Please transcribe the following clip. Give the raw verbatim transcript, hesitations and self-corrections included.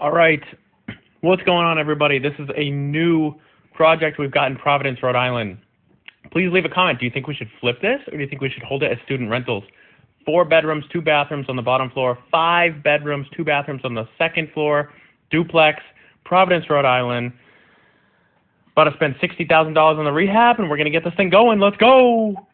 All right, what's going on, everybody? This is a new project we've got in Providence, Rhode Island. Please leave a comment. Do you think we should flip this, or do you think we should hold it as student rentals? Four bedrooms, two bathrooms on the bottom floor, five bedrooms, two bathrooms on the second floor, duplex, Providence, Rhode Island. About to spend sixty thousand dollars on the rehab, and we're going to get this thing going. Let's go.